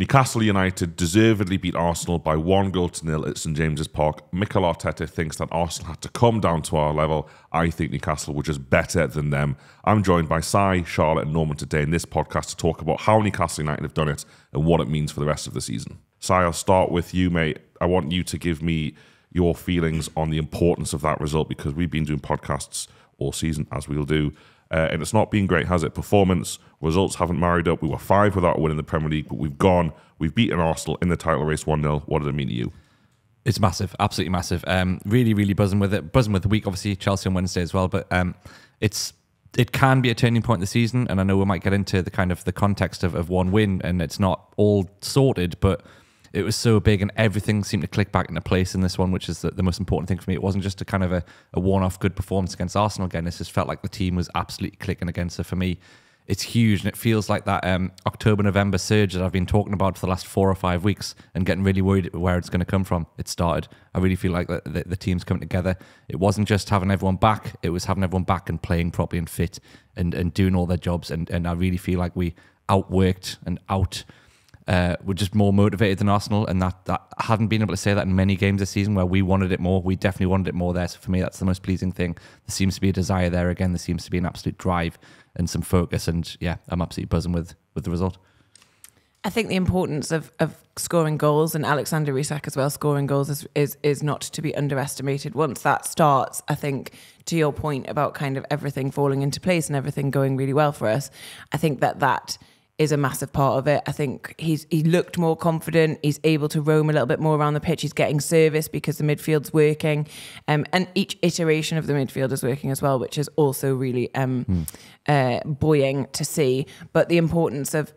Newcastle United deservedly beat Arsenal by 1-0 at St James's Park. Mikel Arteta thinks that Arsenal had to come down to our level. I think Newcastle were just better than them. I'm joined by Si, Charlotte and Norman today in this podcast to talk about how Newcastle United have done it and what it means for the rest of the season. Si, I'll start with you, mate. I want you to give me your feelings on the importance of that result, because we've been doing podcasts all season, as we'll do. And it's not been great, has it? Performance, results haven't married up. We were 5 without a win in the Premier League, but we've beaten Arsenal in the title race 1-0. What did it mean to you? It's massive, absolutely massive. Really, really buzzing with it. Buzzing with the week, obviously, Chelsea on Wednesday as well. But it can be a turning point in the season. And I know we might get into the kind of the context of one win, and it's not all sorted, but it was so big and everything seemed to click back into place in this one, which is the most important thing for me. It wasn't just a kind of a one-off good performance against Arsenal again. This just felt like the team was absolutely clicking again. So for me, it's huge, and it feels like that October-November surge that I've been talking about for the last 4 or 5 weeks and getting really worried where it's going to come from. It started. I really feel like the team's coming together. It wasn't just having everyone back. It was having everyone back and playing properly and fit and doing all their jobs. And I really feel like we outworked and we're just more motivated than Arsenal, and that I hadn't been able to say that in many games this season where we wanted it more. We definitely wanted it more there. So for me, that's the most pleasing thing. There seems to be a desire there again. There seems to be an absolute drive and some focus. And yeah, I'm absolutely buzzing with the result. I think the importance of scoring goals, and Alexander Isak as well, scoring goals is not to be underestimated. Once that starts, I think, to your point about kind of everything falling into place and everything going really well for us, I think that is a massive part of it. I think he looked more confident. He's able to roam a little bit more around the pitch. He's getting service because the midfield's working. And each iteration of the midfield is working as well, which is also really buoying to see. But the importance of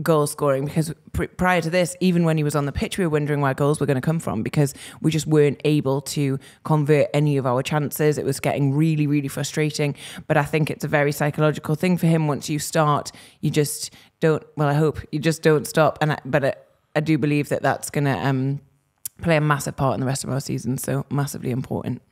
goal scoring, because prior to this, even when he was on the pitch, we were wondering where goals were going to come from, because we just weren't able to convert any of our chances. It was getting really, really frustrating. But I think it's a very psychological thing for him. Once you start, you just don't, well, I hope you just don't stop. But I do believe that that's going to play a massive part in the rest of our season. So massively important.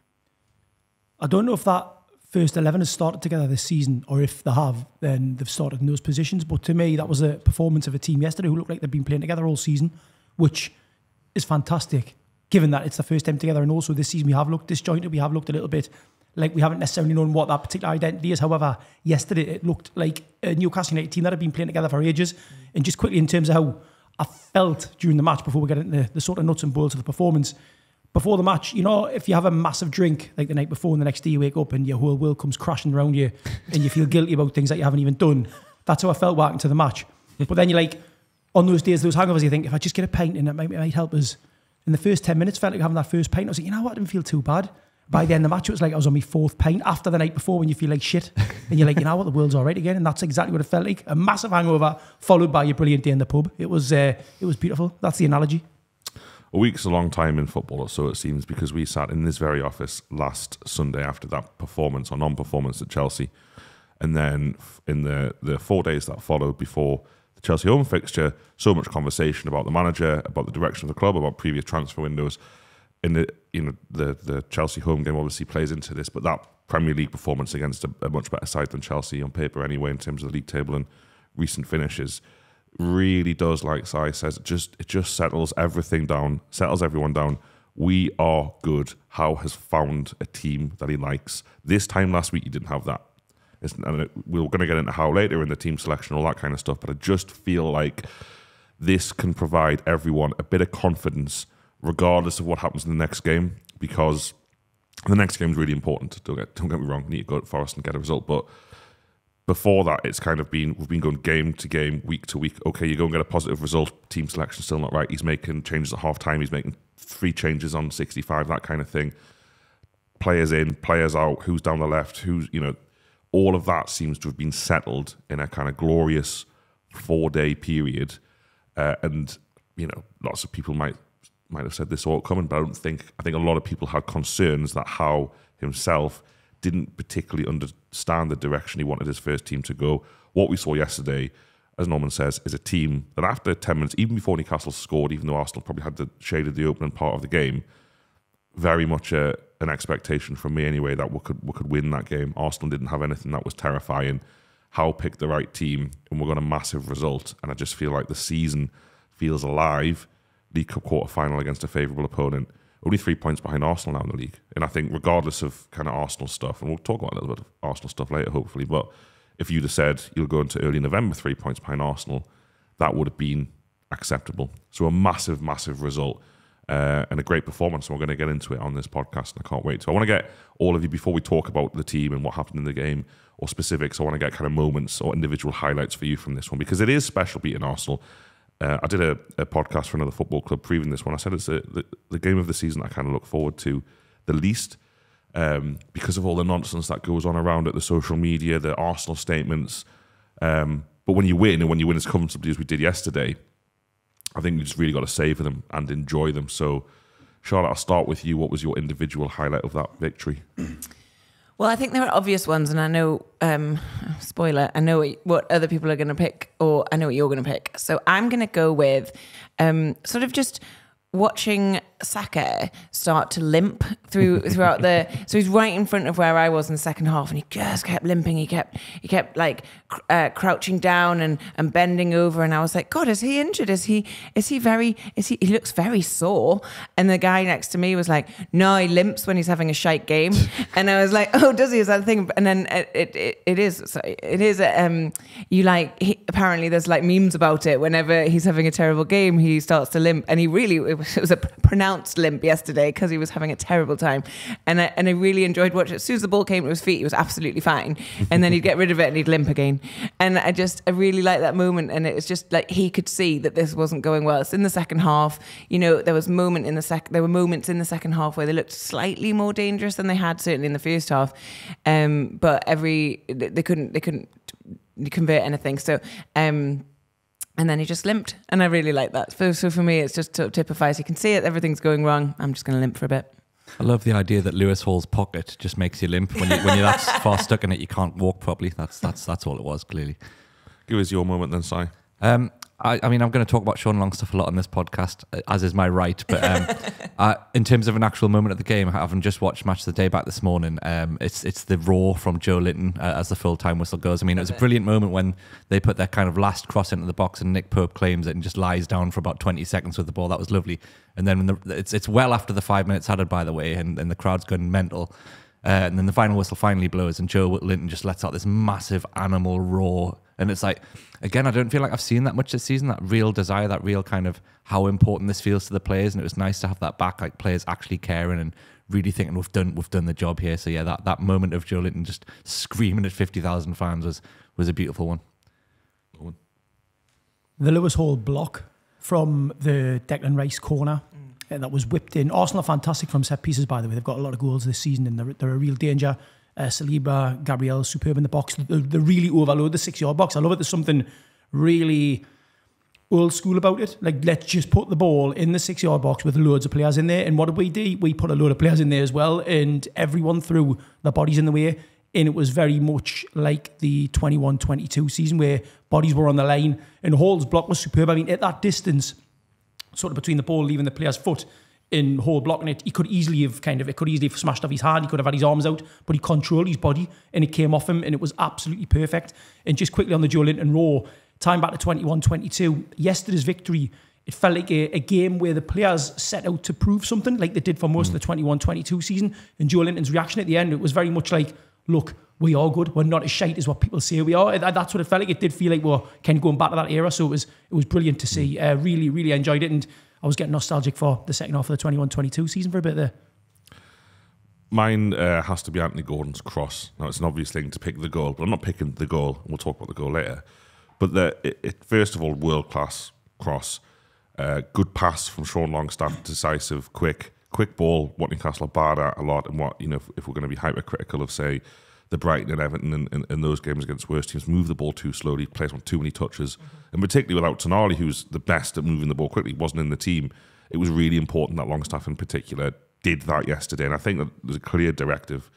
I don't know if that first 11 has started together this season, or if they have, then they've started in those positions. But to me, that was a performance of a team yesterday who looked like they've been playing together all season, which is fantastic, given that it's the first time together. And also this season, we have looked disjointed. We have looked a little bit like we haven't necessarily known what that particular identity is. However, yesterday it looked like a Newcastle United team that had been playing together for ages. And just quickly, in terms of how I felt during the match, before we get into the sort of nuts and bolts of the performance, before the match, you know, if you have a massive drink like the night before and the next day you wake up and your whole world comes crashing around you and you feel guilty about things that you haven't even done, that's how I felt walking to the match. But then you're like, on those days, those hangovers, you think, if I just get a pint in, it might help us. In the first 10 minutes, felt like having that first pint, I was like, you know what, I didn't feel too bad. By the end of the match, it was like I was on my 4th pint after the night before, when you feel like shit. And you're like, you know what, the world's all right again. And that's exactly what it felt like. A massive hangover followed by a brilliant day in the pub. It was beautiful. That's the analogy. A week's a long time in football, or so it seems, because we sat in this very office last Sunday after that performance or non-performance at Chelsea. And then in the 4 days that followed before the Chelsea home fixture, so much conversation about the manager, about the direction of the club, about previous transfer windows. In the Chelsea home game obviously plays into this, but that Premier League performance against a much better side than Chelsea on paper anyway, in terms of the league table and recent finishes, really does, like Si says, it just settles everything down, settles everyone down. We are good. Howe has found a team that he likes. This time last week, he didn't have that. And we're going to get into Howe later in the team selection, all that kind of stuff, but I just feel like this can provide everyone a bit of confidence regardless of what happens in the next game, because the next game is really important. Don't get me wrong, we need to go to Forest and get a result, but before that, it's kind of been, we've been going game to game, week to week. Okay, you go and get a positive result, team selection still not right, he's making changes at half time, he's making 3 changes on 65, that kind of thing. Players in, players out, who's down the left, who's, you know, all of that seems to have been settled in a kind of glorious 4-day period. And, you know, lots of people might have said this all coming, but I think a lot of people had concerns that Howe himself didn't particularly understand the direction he wanted his first team to go. What we saw yesterday, as Norman says, is a team that after 10 minutes, even before Newcastle scored, even though Arsenal probably had the shade of the opening part of the game, very much an expectation from me anyway that we could win that game. Arsenal didn't have anything that was terrifying. Howe picked the right team and we got a massive result. And I just feel like the season feels alive. League Cup quarter-final against a favourable opponent. Only 3 points behind Arsenal now in the league. And I think regardless of kind of Arsenal stuff, and we'll talk about a little bit of Arsenal stuff later, hopefully, but if you'd have said you'll go into early November 3 points behind Arsenal, that would have been acceptable. So a massive, massive result and a great performance. And we're going to get into it on this podcast, and I can't wait. So I want to get all of you, before we talk about the team and what happened in the game or specifics, I want to get kind of moments or individual highlights for you from this one, because it is special beating Arsenal. I did a podcast for another football club previewing this one. I said it's the game of the season I kind of look forward to the least because of all the nonsense that goes on around it, the social media, the Arsenal statements. But when you win, and when you win as comfortably as we did yesterday, I think you just really got to savor them and enjoy them. So, Charlotte, I'll start with you. What was your individual highlight of that victory? Well, I think there are obvious ones, and I know, spoiler, I know what other people are going to pick, or I know what you're going to pick. So I'm going to go with sort of just watching Saka start to limp throughout the... So he's right in front of where I was in the second half, and he just kept limping. He kept like crouching down and bending over, and I was like, God, is he injured? He looks very sore. And the guy next to me was like, no, he limps when he's having a shite game. And I was like, oh, does he? Is that a thing? And then apparently there's like memes about it. Whenever he's having a terrible game, he starts to limp, and he really... It was a pronounced limp yesterday because he was having a terrible time, and I really enjoyed watching it. As soon as the ball came to his feet, he was absolutely fine, and then he'd get rid of it and he'd limp again. And I really liked that moment, and it was just like he could see that this wasn't going well. It's in the second half, you know, there were moments in the second half where they looked slightly more dangerous than they had certainly in the first half, but they couldn't convert anything. So. And then he just limped, and I really like that. So for me, it's just typifies. You can see it, everything's going wrong. I'm just going to limp for a bit. I love the idea that Lewis Hall's pocket just makes you limp when you're that far stuck in it. You can't walk properly. That's all it was, clearly. Give us your moment then, Si. I mean, I'm going to talk about Sean Longstaff a lot on this podcast, as is my right. But in terms of an actual moment of the game, having just watched Match of the Day back this morning, it's the roar from Joelinton as the full-time whistle goes. I mean, it was a brilliant moment when they put their kind of last cross into the box and Nick Pope claims it and just lies down for about 20 seconds with the ball. That was lovely. And then it's well after the 5 minutes added, by the way, and the crowd's going mental. And then the final whistle finally blows and Joelinton just lets out this massive animal roar. And it's like, again, I don't feel like I've seen that much this season, that real desire, that real kind of how important this feels to the players. And it was nice to have that back, like players actually caring and really thinking we've done the job here. So yeah, that moment of Joelinton just screaming at 50,000 fans was a beautiful one. The Lewis Hall block from the Declan Rice corner. And that was whipped in. Arsenal are fantastic from set pieces, by the way. They've got a lot of goals this season, and they're a real danger. Saliba, Gabriel, superb in the box. They really overload the 6 yard box. I love it. There's something really old school about it. Like, let's just put the ball in the 6 yard box with loads of players in there. And what did we do? We put a load of players in there as well, and everyone threw their bodies in the way. And it was very much like the 21-22 season where bodies were on the line, and Hall's block was superb. I mean, at that distance, sort of between the ball leaving the player's foot in Hall blocking it, it could easily have smashed off his hand, he could have had his arms out, but he controlled his body and it came off him, and it was absolutely perfect. And just quickly on the Joelinton roar, time back to 21-22, yesterday's victory, it felt like a game where the players set out to prove something, like they did for most of the 21-22 season. And Joelinton's reaction at the end, it was very much like, look, we are good, we're not as shite as what people say we are. That's what it felt like. It did feel like we're kind of going back to that era, so it was brilliant to see. Really, really enjoyed it, and I was getting nostalgic for the second half of the 21-22 season for a bit there. Mine has to be Anthony Gordon's cross. Now, it's an obvious thing to pick the goal, but I'm not picking the goal. We'll talk about the goal later. But first of all, world-class cross. Good pass from Sean Longstaff, decisive, quick ball, what Newcastle are bad at a lot, and what, you know, if we're going to be hypercritical of, say, the Brighton and Everton and those games against worse teams, move the ball too slowly, plays on too many touches. And particularly without Tonali, who's the best at moving the ball quickly, wasn't in the team. It was really important that Longstaff in particular did that yesterday. And I think that there's a clear directive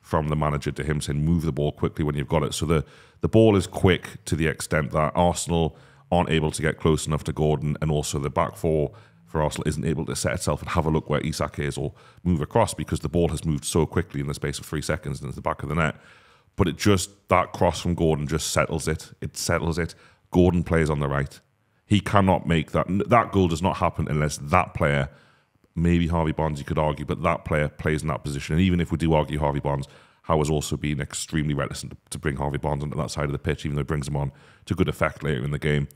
from the manager to him saying, move the ball quickly when you've got it. So the ball is quick to the extent that Arsenal aren't able to get close enough to Gordon, and also the back four for Arsenal isn't able to set itself and have a look where Isak is or move across, because the ball has moved so quickly in the space of 3 seconds and it's the back of the net. But that cross from Gordon just settles it. Gordon plays on the right. He cannot make that. That goal does not happen unless that player, maybe Harvey Barnes you could argue, but that player plays in that position. And even if we do argue Harvey Barnes, Howe has also been extremely reticent to bring Harvey Barnes onto that side of the pitch, even though he brings him on to good effect later in the game.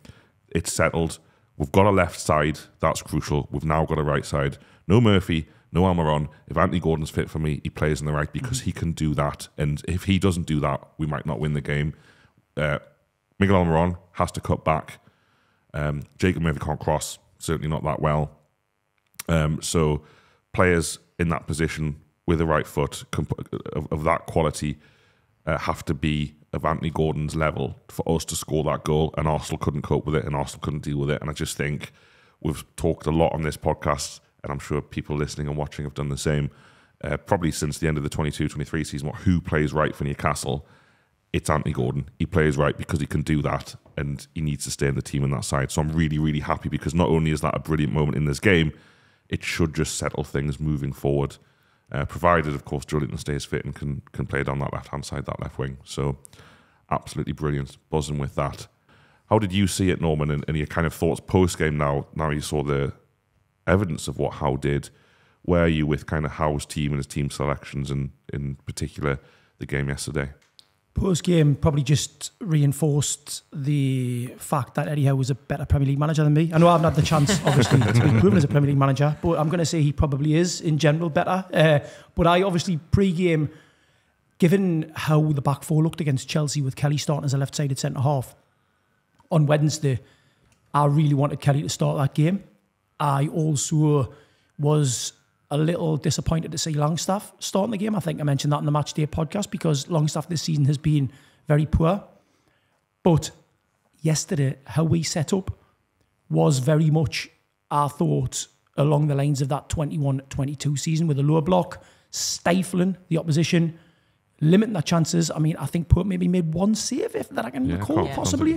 It's settled. We've got a left side. That's crucial. We've now got a right side. No Murphy, no Almiron. If Anthony Gordon's fit for me, he plays in the right because he can do that. And if he doesn't do that, we might not win the game. Miguel Almiron has to cut back. Jacob Murphy can't cross, certainly not that well. So players in that position with the right foot of that quality have to be of Anthony Gordon's level for us to score that goal, and Arsenal couldn't cope with it, and Arsenal couldn't deal with it. And I just think we've talked a lot on this podcast, and I'm sure people listening and watching have done the same, probably since the end of the 22-23 season, who plays right for Newcastle? It's Anthony Gordon. He plays right because he can do that, and he needs to stay in the team on that side. So I'm really, really happy, because not only is that a brilliant moment in this game, it should just settle things moving forward. Provided, of course, Joelinton stays fit and can play down that left-hand side, that left wing. So absolutely brilliant. Buzzing with that. How did you see it, Norman, and your kind of thoughts post-game now you saw the evidence of what Howe did? Where are you with kind of Howe's team and his team selections, and in particular the game yesterday? Post-game probably just reinforced the fact that Eddie Howe was a better Premier League manager than me. I know I haven't had the chance, obviously, to be proven as a Premier League manager, but I'm going to say he probably is, in general, better. But I obviously, pre-game, given how the back four looked against Chelsea with Kelly starting as a left-sided centre-half, on Wednesday, I really wanted Kelly to start that game. I also was a little disappointed to see Longstaff starting the game. I think I mentioned that in the Matchday podcast, because Longstaff this season has been very poor. But yesterday, how we set up was very much, I thought, along the lines of that 21-22 season, with a lower block, stifling the opposition, limiting their chances. I mean, I think Pope maybe made one save, if that I can recall, possibly.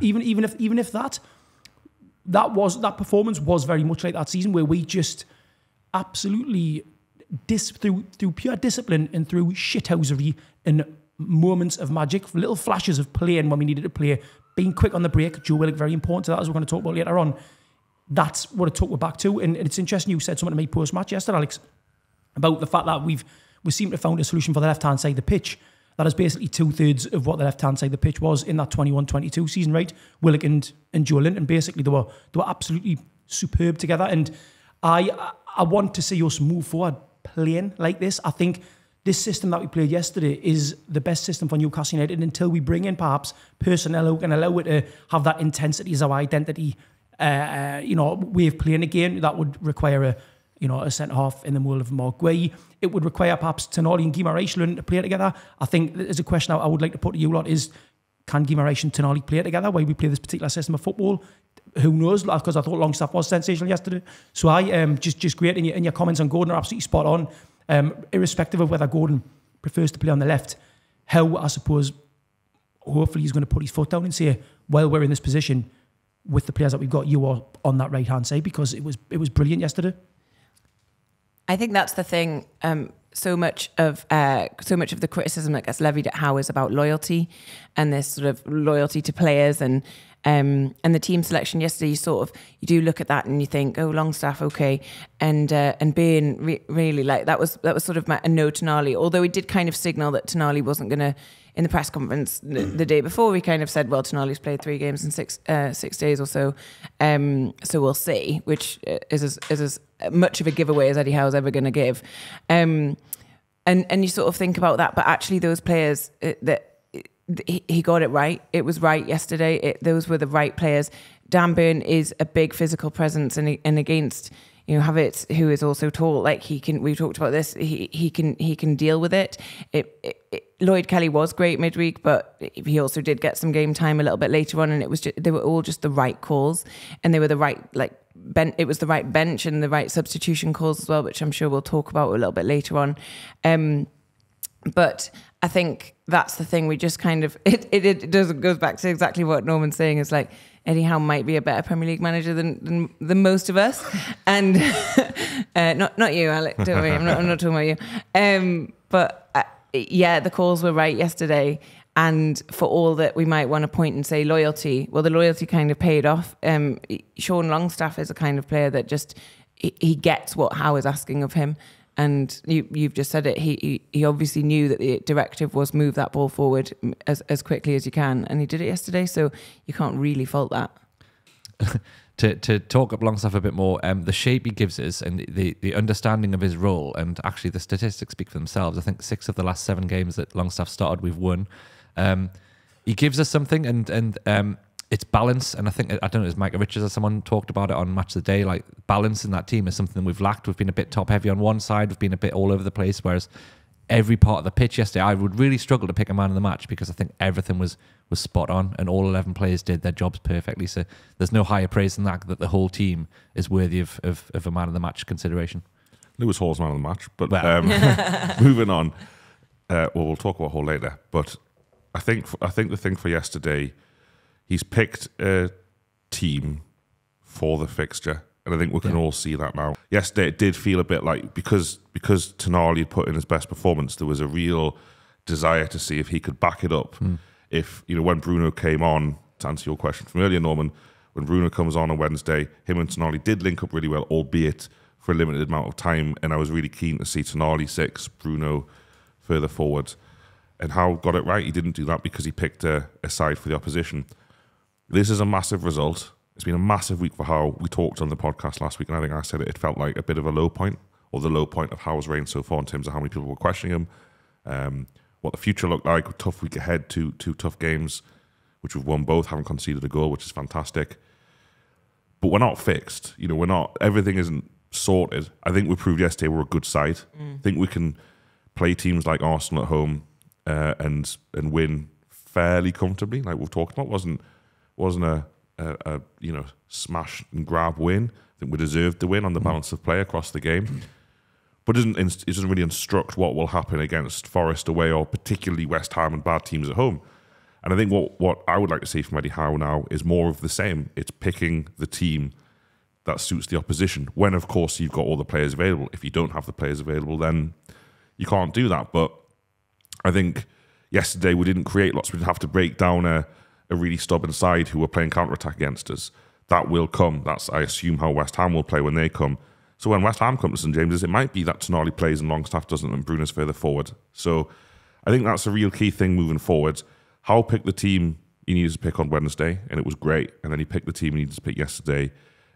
Even if that performance was very much like that season, where we just absolutely, through pure discipline and through shithousery and moments of magic, little flashes of playing when we needed to play, being quick on the break. Joe Willock, very important to that, as we're going to talk about later on. That's what it took us back to. And it's interesting, you said something to me post-match yesterday, Alex, about the fact that we seem to have found a solution for the left-hand side of the pitch. That is basically two-thirds of what the left-hand side of the pitch was in that 21-22 season, right? Willock and Joelinton, basically, they were absolutely superb together. And I want to see us move forward playing like this. I think this system that we played yesterday is the best system for Newcastle United until we bring in perhaps personnel who can allow it to have that intensity as our identity, way of playing again. That would require a centre-half in the mould of Mark Guay. It would require perhaps Tonali and Guimaraes learning to play together. I think there's a question I would like to put to you lot is, can Guimaraes and Tonali play together while we play this particular system of football? Who knows? Because I thought Longstaff was sensational yesterday. So I just great. And your comments on Gordon are absolutely spot on. Irrespective of whether Gordon prefers to play on the left, Howe, I suppose, hopefully he's going to put his foot down and say, well, we're in this position with the players that we've got, you are on that right-hand side, because it was brilliant yesterday. I think that's the thing. So much of the criticism that gets levied at Howe is about loyalty, and this sort of loyalty to players, and the team selection yesterday, you do look at that and you think, oh, Longstaff, okay, and Burn, really, like that was sort of a no Tonali, although he did kind of signal that Tonali wasn't going to. In the press conference the day before, he kind of said, well, Tonali's played 3 games in six days or so, so we'll see, which is as much of a giveaway as Eddie Howe's ever going to give, and you sort of think about that, but actually those players that. He got it right. It was right yesterday. Those were the right players. Dan Burn is a big physical presence, and against Havertz, who is also tall, like he can. We talked about this. He can deal with it. Lloyd Kelly was great midweek, but he also did get some game time a little bit later on, and it was they were all just the right calls, and they were the right it was the right bench and the right substitution calls as well, which I'm sure we'll talk about a little bit later on. But I think that's the thing. We just kind of it doesn't goes back to exactly what Norman's saying. Is like Eddie Howe might be a better Premier League manager than most of us, and not you, Alec. Don't worry, I'm not talking about you. But yeah, the calls were right yesterday, And for all that we might want to point and say loyalty, well, the loyalty kind of paid off. Sean Longstaff is a kind of player that just, he gets what Howe is asking of him. And you've just said it, he obviously knew that the directive was move that ball forward as quickly as you can. And he did it yesterday, so you can't really fault that. To talk up Longstaff a bit more, the shape he gives us and the understanding of his role, and actually the statistics speak for themselves. I think 6 of the last 7 games that Longstaff started, we've won. He gives us something, and it's balance. And I think, I don't know, it was Mike Richards or someone talked about it on Match of the Day, like balance in that team is something that we've lacked. We've been a bit top heavy on one side, we've been a bit all over the place, whereas every part of the pitch yesterday, I would really struggle to pick a man in the match, because I think everything was spot on, and all 11 players did their jobs perfectly. So there's no higher praise than that, that the whole team is worthy of a man of the match consideration. Lewis Hall's man of the match, but well. Moving on. Well, we'll talk about Hall later, but I think the thing for yesterday, he's picked a team for the fixture, and I think we can all see that now. Yesterday, it did feel a bit like, because Tonali had put in his best performance, there was a real desire to see if he could back it up. Mm. If, you know, when Bruno came on, to answer your question from earlier, Norman, when Bruno comes on Wednesday, him and Tonali did link up really well, albeit for a limited amount of time. And I was really keen to see Tonali 6, Bruno further forward. And Howe got it right. He didn't do that because he picked a side for the opposition. This is a massive result. It's been a massive week for Howe. We talked on the podcast last week, and I think I said it, it felt like a bit of a low point, or the low point of Howe's reign so far, in terms of how many people were questioning him. What the future looked like, a tough week ahead, two tough games, which we've won both, haven't conceded a goal, which is fantastic. But we're not fixed. You know, we're not, everything isn't sorted. I think we proved yesterday we're a good side. Mm. I think we can play teams like Arsenal at home and win fairly comfortably, like we've talked about. Wasn't a you know, smash and grab win. I think we deserved the win on the balance of play across the game. But it doesn't really instruct what will happen against Forest away, or particularly West Ham and bad teams at home. And I think what I would like to see from Eddie Howe now is more of the same. It's picking the team that suits the opposition, when, of course, you've got all the players available. If you don't have the players available, then you can't do that. But I think yesterday we didn't create lots. We'd have to break down a really stubborn side who were playing counter-attack against us. That will come. That's, I assume, how West Ham will play when they come. So when West Ham comes to St James's, it might be that Tonali plays and Longstaff doesn't, and Bruno's further forward. So I think that's a real key thing moving forward. Howe picked the team he needed to pick on Wednesday, and it was great. And then he picked the team he needed to pick yesterday,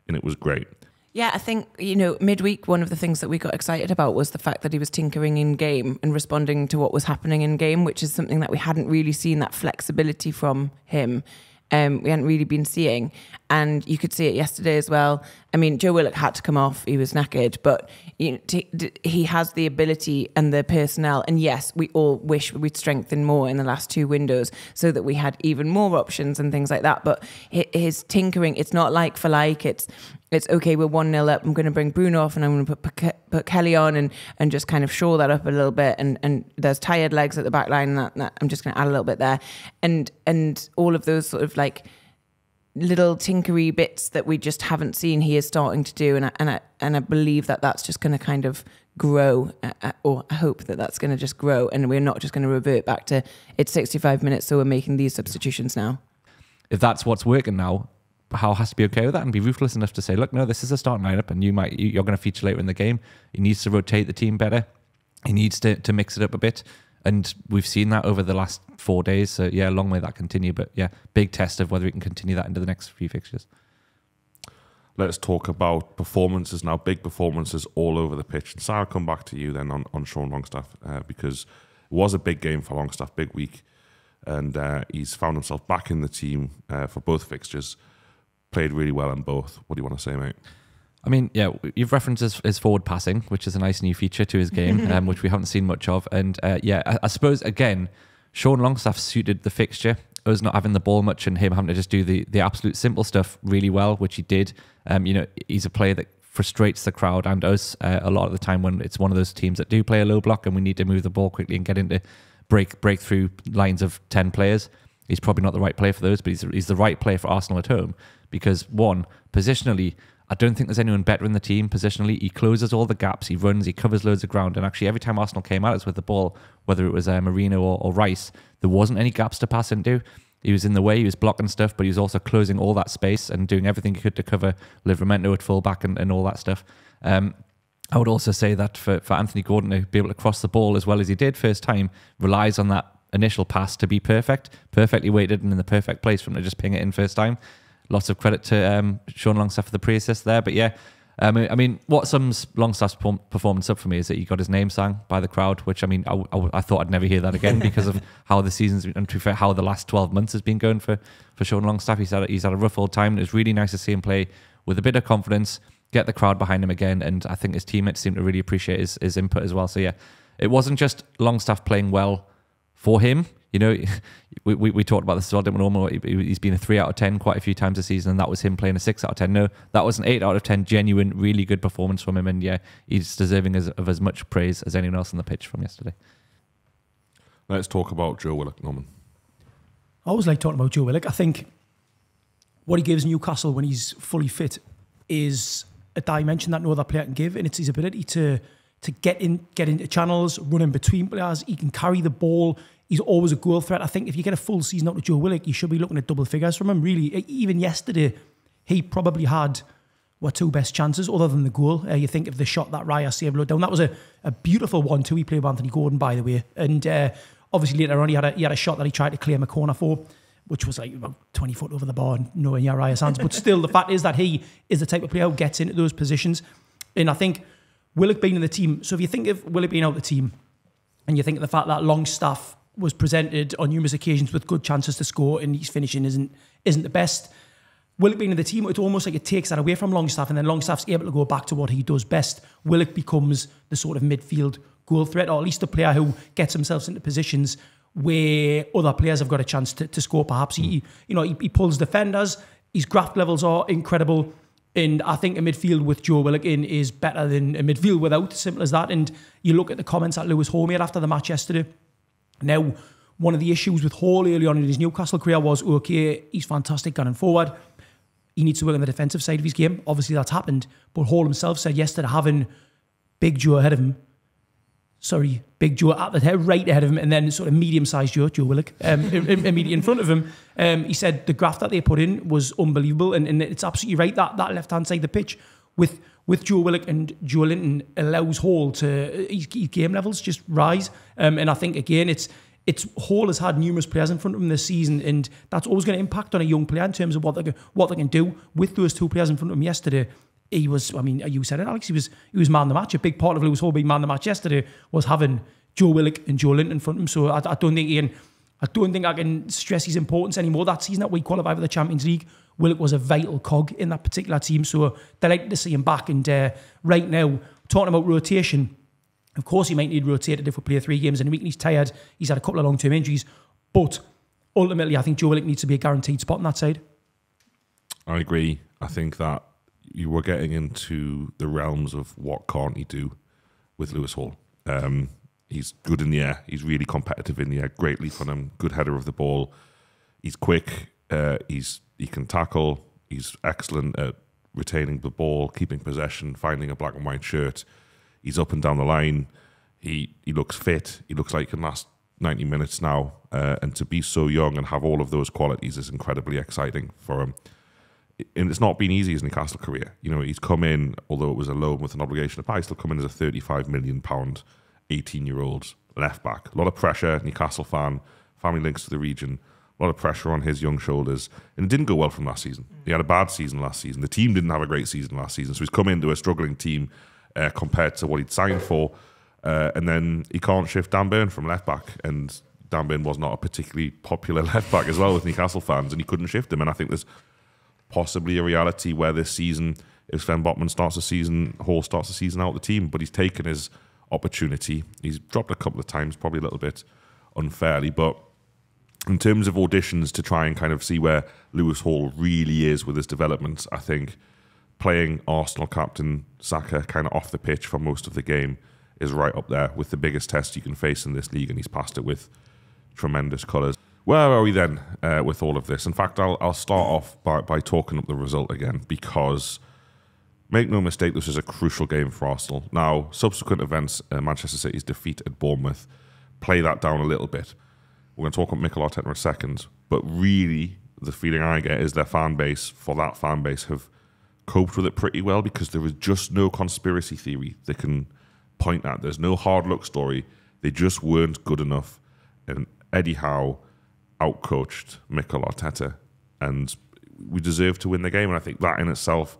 and it was great. Yeah, I think, you know, midweek, one of the things that we got excited about was the fact that he was tinkering in game and responding to what was happening in game, which is something that we hadn't really seen, that flexibility from him. We hadn't really been seeing, and you could see it yesterday as well. I mean, Joe Willock had to come off, he was knackered, but you know, he has the ability and the personnel, and yes, we all wish we'd strengthen more in the last 2 windows so that we had even more options and things like that, but his tinkering, it's not like for like, it's okay, we're 1-0 up, I'm going to bring Bruno off and I'm going to put Kelly on and just kind of shore that up a little bit, and there's tired legs at the back line, and that I'm just going to add a little bit there, and all of those sort of like little tinkery bits that we just haven't seen, he is starting to do, and I believe that that's just going to kind of grow, or I hope that that's going to just grow, and we're not just going to revert back to it's 65 minutes, so we're making these substitutions now. If that's what's working now, Howe has to be okay with that and be ruthless enough to say, look, no, this is a starting lineup, and you're going to feature later in the game. He needs to rotate the team better. He needs to mix it up a bit, and we've seen that over the last 4 days. So yeah, long may that continue. But yeah, big test of whether we can continue that into the next few fixtures. Let's talk about performances now. Big performances all over the pitch. And so I'll come back to you then on Sean Longstaff, because it was a big game for Longstaff, big week, and he's found himself back in the team for both fixtures. Played really well in both. What do you want to say, mate? I mean, yeah, you've referenced his forward passing, which is a nice new feature to his game, which we haven't seen much of. And yeah, I suppose, again, Sean Longstaff suited the fixture. Us not having the ball much and him having to just do the absolute simple stuff really well, which he did. You know, he's a player that frustrates the crowd and us a lot of the time when it's one of those teams that do play a low block and we need to move the ball quickly and get into breakthrough lines of 10 players. He's probably not the right player for those, but he's the right player for Arsenal at home because, one, positionally, I don't think there's anyone better in the team positionally. He closes all the gaps, he runs, he covers loads of ground, and actually every time Arsenal came at us with the ball, whether it was Moreno or Rice, there wasn't any gaps to pass into. He was in the way, he was blocking stuff, but he was also closing all that space and doing everything he could to cover Livramento at fullback and all that stuff. I would also say that for Anthony Gordon to be able to cross the ball as well as he did first time relies on that initial pass to be perfect, perfectly weighted and in the perfect place for him to just ping it in first time. Lots of credit to Sean Longstaff for the pre-assist there. But yeah, I mean, what sums Longstaff's performance up for me is that he got his name sang by the crowd, which I mean, I thought I'd never hear that again because of how the season's been, and to be fair, how the last 12 months has been going for Sean Longstaff. He's had a rough old time, and it was really nice to see him play with a bit of confidence, get the crowd behind him again, and I think his teammates seem to really appreciate his input as well. So yeah, it wasn't just Longstaff playing well for him. You know, we talked about this as well, didn't we, Norman? He's been a 3 out of 10 quite a few times this season, and that was him playing a 6 out of 10. No, that was an 8 out of 10. Genuine, really good performance from him, and yeah, he's deserving of as much praise as anyone else on the pitch from yesterday. Let's talk about Joe Willock, Norman. I always like talking about Joe Willock. I think what he gives Newcastle when he's fully fit is a dimension that no other player can give, and it's his ability to get into channels, run in between players. He can carry the ball. He's always a goal threat. I think if you get a full season out of Joe Willock, you should be looking at double figures from him, really. Even yesterday, he probably had, what, 2 best chances other than the goal. You think of the shot that Raya saved low down. That was a beautiful one, too. He played with Anthony Gordon, by the way. And obviously later on, he had a shot that he tried to claim a corner for, which was like about 20 foot over the bar and nowhere near Raya's hands. But still, the fact is that he is the type of player who gets into those positions. And I think Willock being in the team, so if you think of Willock being out of the team, and you think of the fact that Longstaff was presented on numerous occasions with good chances to score, and his finishing isn't the best. Willock being in the team, it's almost like it takes that away from Longstaff, and then Longstaff's able to go back to what he does best. Willock becomes the sort of midfield goal threat, or at least a player who gets himself into positions where other players have got a chance to score. Perhaps he pulls defenders. His graft levels are incredible, and I think a midfield with Joe Willock in is better than a midfield without. Simple as that. And you look at the comments that Lewis Hall made after the match yesterday. Now, one of the issues with Hall early on in his Newcastle career was, okay, he's fantastic going forward. He needs to work on the defensive side of his game. Obviously, that's happened. But Hall himself said yesterday, having Big Joe ahead of him, sorry, Big Joe at the head, right ahead of him, and then sort of medium-sized Joe, Joe Willock, immediately in front of him, he said the graft that they put in was unbelievable. And it's absolutely right, that left-hand side of the pitch with Joe Willock and Joelinton allows Hall to, his game levels just rise. And I think, again, it's Hall has had numerous players in front of him this season, and that's always going to impact on a young player in terms of what they can do. With those 2 players in front of him yesterday, he was, I mean, you said it, Alex, he was man of the match. A big part of Lewis Hall being man of the match yesterday was having Joe Willock and Joelinton in front of him. So I don't think I can stress his importance anymore. That season that we qualified for the Champions League, Willock was a vital cog in that particular team. So delighted to see him back. And right now, talking about rotation, of course he might need rotated if we play 3 games in a week and he's tired. He's had a couple of long-term injuries. But ultimately, I think Joe Willock needs to be a guaranteed spot on that side. I agree. I think that you were getting into the realms of what can't he do with Lewis Hall. He's good in the air. He's really competitive in the air. Great leap on him. Good header of the ball. He's quick. He can tackle. He's excellent at retaining the ball, keeping possession, finding a black and white shirt. He's up and down the line. He looks fit. He looks like he can last 90 minutes now. And to be so young and have all of those qualities is incredibly exciting for him. And it's not been easy his Newcastle career. You know, he's come in, although it was a loan with an obligation to buy, he's still come in as a £35 million 18-year-old left back. A lot of pressure, Newcastle fan, family links to the region, a lot of pressure on his young shoulders. And it didn't go well from last season. He had a bad season last season. The team didn't have a great season last season. So he's come into a struggling team compared to what he'd signed for. And then he can't shift Dan Burn from left back. And Dan Burn was not a particularly popular left back as well with Newcastle fans, and he couldn't shift him. And I think there's possibly a reality where this season, if Sven Botman starts the season, Hall starts the season out of the team, but he's taken his opportunity. He's dropped a couple of times, probably a little bit unfairly, but in terms of auditions to try and kind of see where Lewis Hall really is with his development, I think playing Arsenal captain Saka kind of off the pitch for most of the game is right up there with the biggest test you can face in this league, and he's passed it with tremendous colours. Where are we then with all of this? In fact, I'll start off by talking up the result again, because Make no mistake, this is a crucial game for Arsenal. Now, subsequent events, Manchester City's defeat at Bournemouth, play that down a little bit. We're going to talk about Mikel Arteta in a second, but really the feeling I get is their fan base, for that fan base, have coped with it pretty well because there is just no conspiracy theory they can point at. There's no hard luck story. They just weren't good enough. And Eddie Howe outcoached Mikel Arteta, and we deserve to win the game. And I think that in itself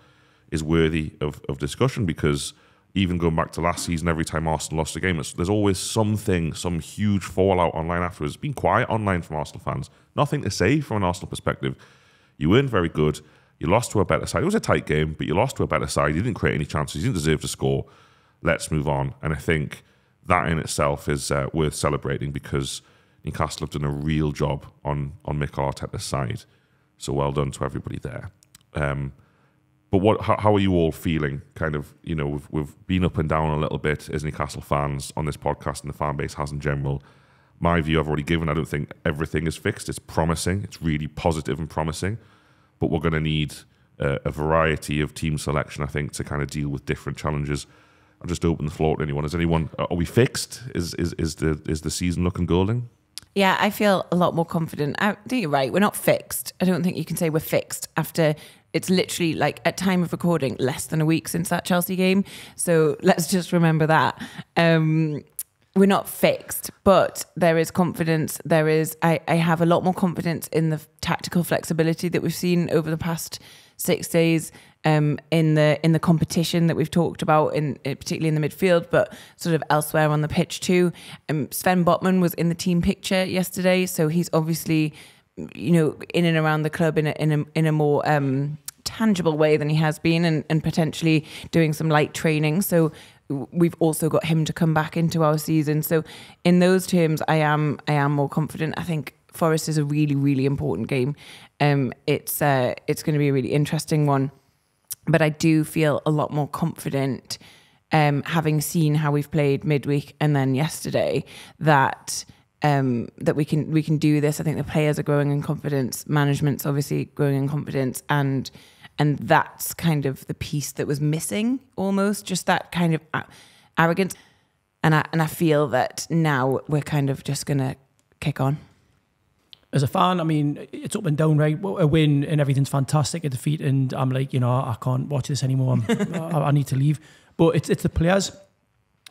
is worthy of discussion, because even going back to last season, every time Arsenal lost a game, there's always something, some huge fallout online afterwards. It's been quiet online from Arsenal fans. Nothing to say from an Arsenal perspective. You weren't very good. You lost to a better side. It was a tight game, but you lost to a better side. You didn't create any chances. You didn't deserve to score. Let's move on. And I think that in itself is worth celebrating, because Newcastle have done a real job on Mikel Arteta's side. So well done to everybody there. But how are you all feeling? Kind of, you know, we've been up and down a little bit as Newcastle fans on this podcast, and the fan base has in general. My view I've already given. I don't think everything is fixed. It's promising. It's really positive and promising. But we're going to need a variety of team selection, I think, to kind of deal with different challenges. I'll just open the floor to anyone. Is anyone? Are we fixed? Is the season looking golden? Yeah, I feel a lot more confident. I think you're right. We're not fixed. I don't think you can say we're fixed after. It's literally, like, at time of recording, less than a week since that Chelsea game. So let's just remember that. We're not fixed, but there is confidence. There is, I have a lot more confidence in the tactical flexibility that we've seen over the past 6 days, in the competition that we've talked about, particularly in the midfield, but sort of elsewhere on the pitch too. Sven Botman was in the team picture yesterday, so he's obviously, you know, in and around the club in a more tangible way than he has been, and potentially doing some light training. So we've also got him to come back into our season. So in those terms, I am more confident. I think Forest is a really, really important game. It's going to be a really interesting one, but I do feel a lot more confident, having seen how we've played midweek and then yesterday, that. That we can do this. I think the players are growing in confidence, management's obviously growing in confidence, and that's kind of the piece that was missing, almost just that kind of arrogance. And I feel that now we're kind of just gonna kick on. As a fan, I mean, it's up and down, right? A win and everything's fantastic. A defeat and I'm like, you know, I can't watch this anymore. I need to leave. But it's the players,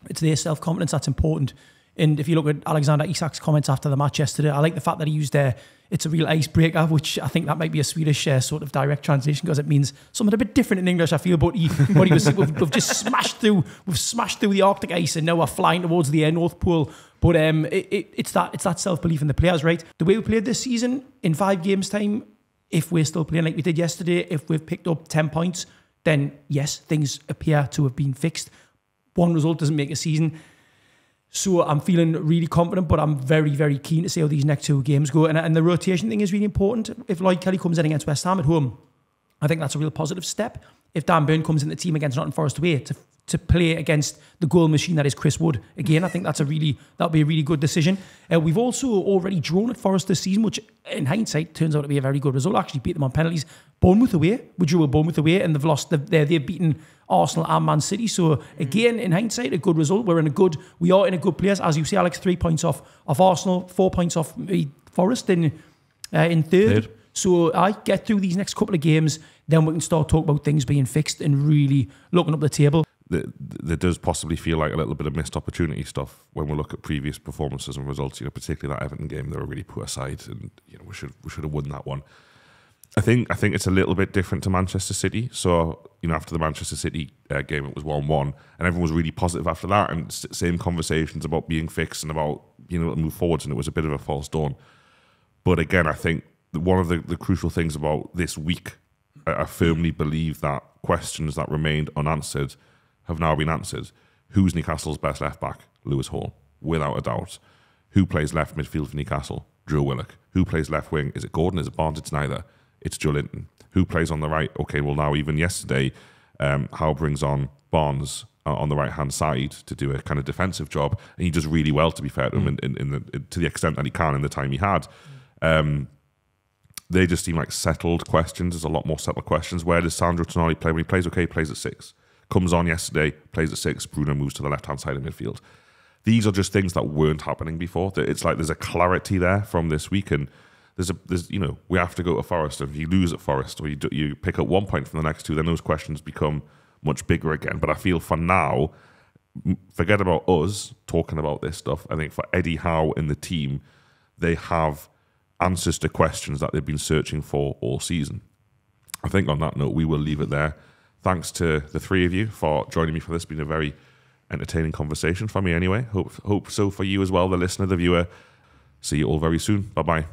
it's their self confidence that's important. And if you look at Alexander Isak's comments after the match yesterday, I like the fact that he used it's a real icebreaker, which I think that might be a Swedish sort of direct translation, because it means something a bit different in English, I feel. But he was, we've just smashed through the Arctic ice, and now we're flying towards the North Pole. But it's that self-belief in the players, right? The way we played this season, in 5 games' time, if we're still playing like we did yesterday, if we've picked up 10 points, then yes, things appear to have been fixed. One result doesn't make a season. So I'm feeling really confident, but I'm very, very keen to see how these next 2 games go. And the rotation thing is really important. If Lloyd Kelly comes in against West Ham at home, I think that's a real positive step. If Dan Burn comes in the team against Nottingham Forest away to play against the goal machine that is Chris Wood, again, I think that'll be a really good decision. We've also already drawn at Forest this season, which in hindsight turns out to be a very good result. Actually beat them on penalties. Bournemouth away, we drew a Bournemouth away, and they've lost. They've beaten Arsenal and Man City. So again, in hindsight, a good result. We are in a good place, as you say, Alex. 3 points off Arsenal, 4 points off Forest in third. So I get through these next couple of games, then we can start talking about things being fixed and really looking up the table. There does possibly feel like a little bit of missed opportunity stuff when we look at previous performances and results. You know, particularly that Everton game, they were really poor side, and you know we should have won that one. I think it's a little bit different to Manchester City. So you know, after the Manchester City game, it was 1-1, and everyone was really positive after that, and same conversations about being fixed and about being able to move forwards, and it was a bit of a false dawn. But again, I think one of the crucial things about this week, I firmly believe that questions that remained unanswered have now been answered. Who's Newcastle's best left-back? Lewis Hall, without a doubt. Who plays left midfield for Newcastle? Joe Willock. Who plays left wing? Is it Gordon? Is it Barnes? It's neither. It's Joelinton. Who plays on the right? Okay, well now even yesterday, Howe brings on Barnes on the right-hand side to do a kind of defensive job, and he does really well, to be fair to him, to the extent that he can in the time he had. they just seem like settled questions. There's a lot more settled questions. Where does Sandro Tonali play? When he plays, okay, he plays at six. Comes on yesterday, plays at six. Bruno moves to the left-hand side of midfield. These are just things that weren't happening before. It's like there's a clarity there from this week, and there's you know, we have to go to Forest. If you lose at Forest or you pick up 1 point from the next two, then those questions become much bigger again. But I feel for now, forget about us talking about this stuff. I think for Eddie Howe and the team, they have answers to questions that they've been searching for all season. I think on that note, we will leave it there. Thanks to the three of you for joining me for this. It's been a very entertaining conversation for me anyway. Hope so for you as well, the listener, the viewer. See you all very soon. Bye-bye.